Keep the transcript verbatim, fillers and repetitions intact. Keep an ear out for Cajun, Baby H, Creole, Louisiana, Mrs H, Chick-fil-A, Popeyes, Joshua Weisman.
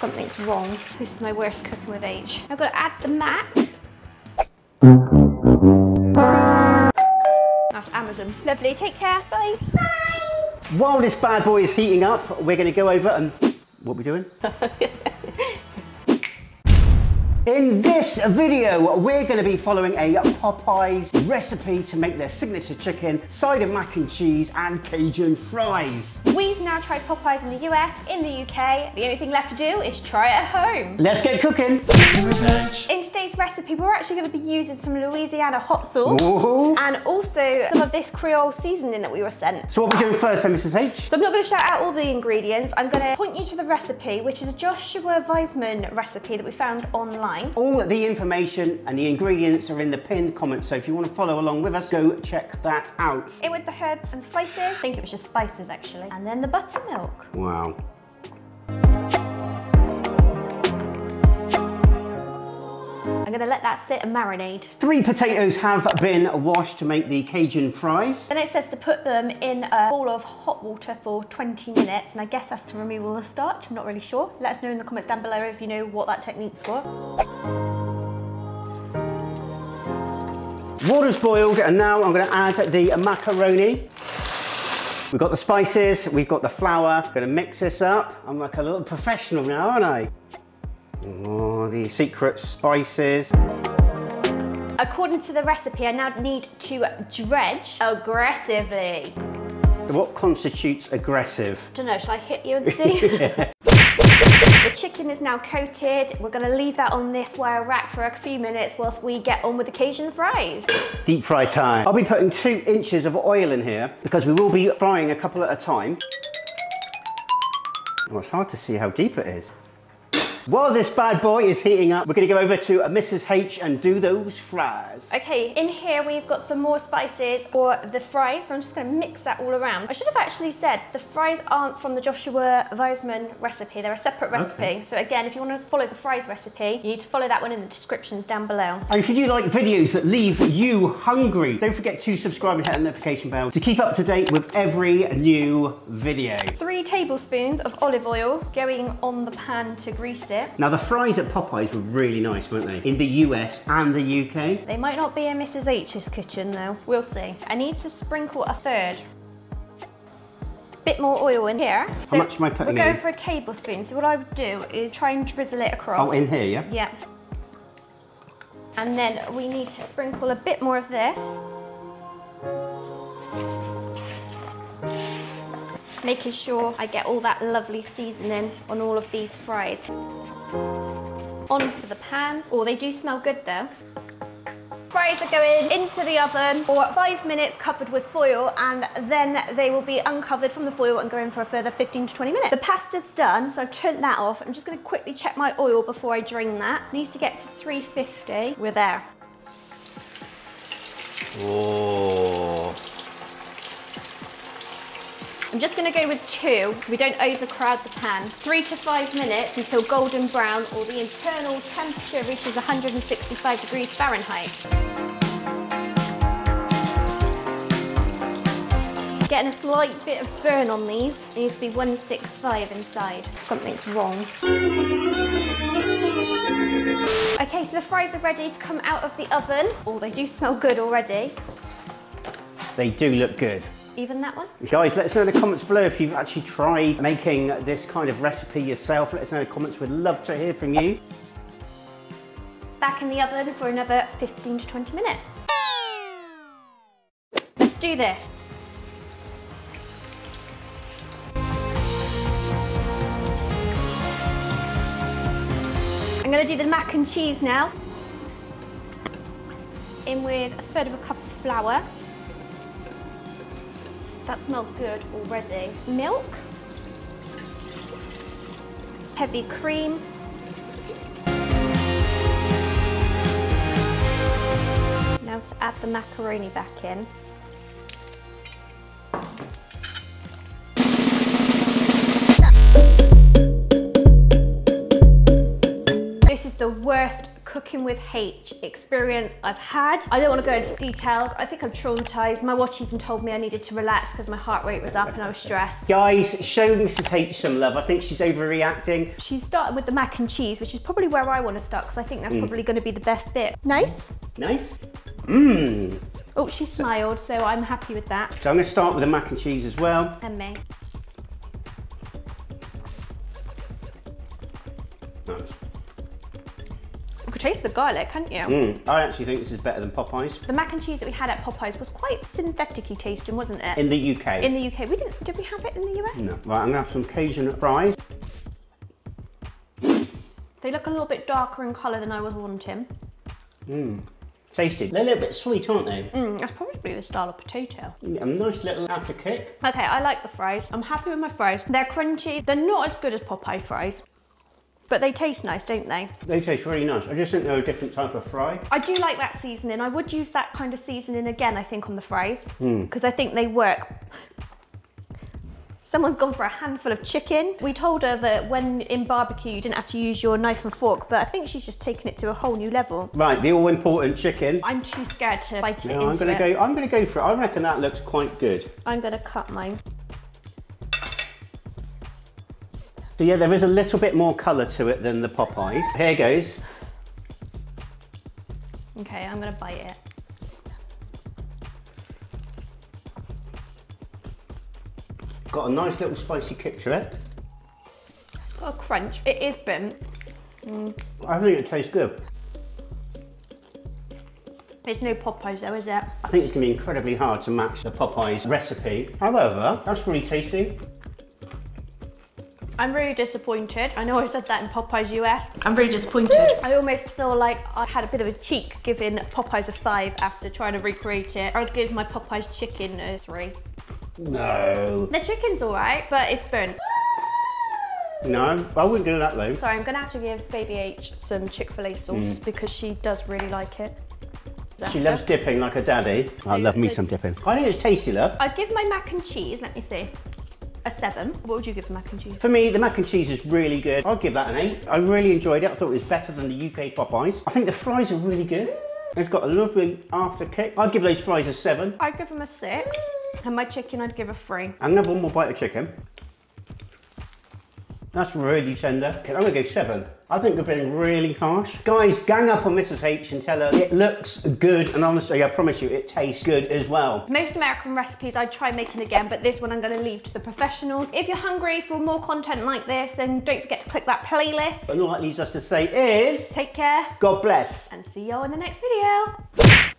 something's wrong. This is my worst cooking with H. I've got to add the mac. That's Amazon. Lovely, take care, bye. Bye. While this bad boy is heating up, we're gonna go over and... What are we doing? In this video, we're gonna be following a Popeyes recipe to make their signature chicken, side of mac and cheese, and Cajun fries. We've now tried Popeyes in the U S, in the U K. The only thing left to do is try it at home. Let's get cooking. In today's recipe, we're actually gonna be using some Louisiana hot sauce. Ooh. And also some of this Creole seasoning that we were sent. So what are we doing first then, Missus H? So I'm not gonna shout out all the ingredients. I'm gonna point you to the recipe, which is a Joshua Weisman recipe that we found online. All the information and the ingredients are in the pinned comments, so if you want to follow along with us, go check that out. It with the herbs and spices. I think it was just spices actually. And then the buttermilk. Wow. I'm gonna let that sit and marinate. Three potatoes have been washed to make the Cajun fries. Then it says to put them in a bowl of hot water for twenty minutes, and I guess that's to remove all the starch. I'm not really sure. Let us know in the comments down below if you know what that technique's for. Water's boiled, and now I'm gonna add the macaroni. We've got the spices, we've got the flour. I'm gonna mix this up. I'm like a little professional now, aren't I? Oh, the secret spices. According to the recipe, I now need to dredge aggressively. So what constitutes aggressive? I don't know, shall I hit you and see? Yeah. The chicken is now coated. We're gonna leave that on this wire rack for a few minutes whilst we get on with the Cajun fries. Deep fry time. I'll be putting two inches of oil in here because we will be frying a couple at a time. Oh, it's hard to see how deep it is. While this bad boy is heating up, we're gonna go over to Missus H and do those fries. Okay, in here we've got some more spices for the fries, so I'm just gonna mix that all around. I should have actually said the fries aren't from the Joshua Weisman recipe, they're a separate recipe. Okay. So again, if you wanna follow the fries recipe, you need to follow that one in the descriptions down below. And if you do like videos that leave you hungry, don't forget to subscribe and hit the notification bell to keep up to date with every new video. Three tablespoons of olive oil going on the pan to grease it. Now the fries at Popeyes were really nice, weren't they? In the U S and the U K. They might not be in Missus H's kitchen though. We'll see. I need to sprinkle a third. Bit more oil in here. How so much am I putting in? We're going in? for a tablespoon. So what I would do is try and drizzle it across. Oh, in here, yeah? Yeah. And then we need to sprinkle a bit more of this. Making sure I get all that lovely seasoning on all of these fries. On for the pan. Oh, they do smell good though. Fries are going into the oven for five minutes covered with foil, and then they will be uncovered from the foil and go in for a further fifteen to twenty minutes. The pasta's done, so I've turned that off. I'm just gonna quickly check my oil before I drain that. It needs to get to three fifty. We're there. Whoa. I'm just gonna go with two, so we don't overcrowd the pan. Three to five minutes until golden brown or the internal temperature reaches one hundred sixty-five degrees Fahrenheit. Getting a slight bit of burn on these. There needs to be one sixty-five inside. Something's wrong. Okay, so the fries are ready to come out of the oven. Oh, they do smell good already. They do look good. Even that one? Guys, let us know in the comments below if you've actually tried making this kind of recipe yourself. Let us know in the comments, we'd love to hear from you. Back in the oven for another fifteen to twenty minutes. Let's do this. I'm gonna do the mac and cheese now. In with a third of a cup of flour. That smells good already. Milk, heavy cream, now to add the macaroni back in. This is the worst Cooking with H experience I've had. I don't want to go into details. I think I'm traumatized. My watch even told me I needed to relax because my heart rate was up and I was stressed. Guys, show Missus H some love. I think she's overreacting. She started with the mac and cheese, which is probably where I want to start because I think that's mm. probably going to be the best bit. Nice? Nice. Mmm. Oh, she smiled, so I'm happy with that. So I'm going to start with the mac and cheese as well. And me. Nice. You could taste the garlic, can't you? Mm, I actually think this is better than Popeyes. The mac and cheese that we had at Popeyes was quite synthetic-y tasting, wasn't it? In the U K. In the U K. We didn't, did we have it in the U S? No. Right, I'm going to have some Cajun fries. They look a little bit darker in colour than I was wanting. Mmm. Tasty. They're a little bit sweet, aren't they? Mm, that's probably the style of potato. Yeah, a nice little afterkick. Okay, I like the fries. I'm happy with my fries. They're crunchy. They're not as good as Popeye fries, but they taste nice, don't they? They taste really nice. I just think they're a different type of fry. I do like that seasoning. I would use that kind of seasoning again, I think, on the fries, because mm. I think they work. Someone's gone for a handful of chicken. We told her that when in barbecue, you didn't have to use your knife and fork, but I think she's just taken it to a whole new level. Right, the all-important chicken. I'm too scared to bite no, it I'm into gonna it. Go, I'm gonna go for it. I reckon that looks quite good. I'm gonna cut mine. So yeah, there is a little bit more colour to it than the Popeyes. Here goes. Okay, I'm gonna bite it. Got a nice little spicy kick to it. It's got a crunch. It is burnt. Mm. I think it tastes good. There's no Popeyes though, is there? I think it's going to be incredibly hard to match the Popeyes recipe. However, that's really tasty. I'm really disappointed. I know I said that in Popeyes U S. I'm really disappointed. I almost feel like I had a bit of a cheek giving Popeyes a five after trying to recreate it. I'd give my Popeyes chicken a three. No. The chicken's all right, but it's burnt. No, I wouldn't do that though. Sorry, I'm gonna have to give Baby H some Chick-fil-A sauce mm. because she does really like it. That's she loves it. Dipping like her daddy. I love me some dipping. I think it's tasty, love. I'd give my mac and cheese, let me see, a seven. What would you give the mac and cheese? For me, the mac and cheese is really good. I'd give that an eight. I really enjoyed it. I thought it was better than the U K Popeyes. I think the fries are really good. It's got a lovely after kick. I'd give those fries a seven. I'd give them a six. And my chicken, I'd give a three. I'm gonna have one more bite of chicken. That's really tender. Okay, I'm gonna go seven. I think we're being really harsh. Guys, gang up on Missus H and tell her it looks good, and honestly, I promise you, it tastes good as well. Most American recipes I'd try making again, but this one I'm gonna leave to the professionals. If you're hungry for more content like this, then don't forget to click that playlist. And all that leaves us to say is... take care. God bless. And see you all in the next video.